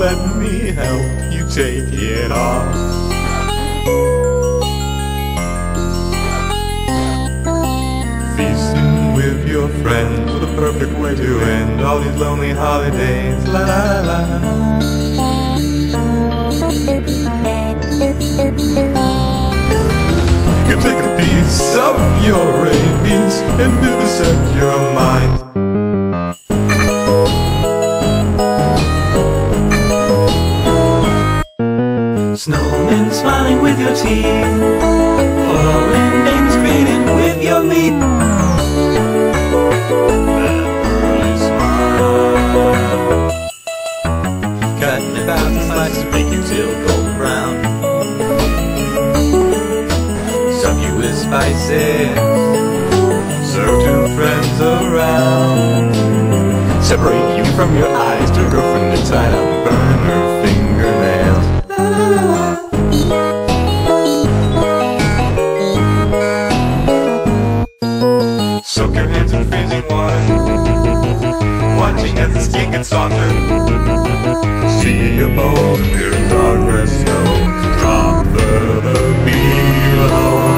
Let me help you take it off. With your friends, the perfect way to end all these lonely holidays. La la la. You take a piece of your rabies and vivisect your mind. Snowmen smiling with your teeth, falling and screaming with your meat. Spices, serve two friends around. Separate you from your eyes, to her from the tide up, burn her fingernails. La, la, la. Soak your hands in freezing wine, watching as the skin gets softer. See your bones appear in progress snow. Drop the below.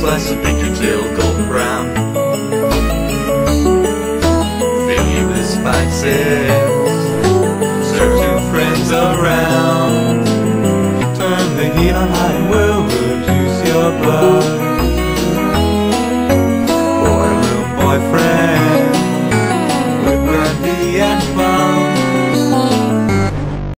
Slice of pinky till golden brown, fill you with spices.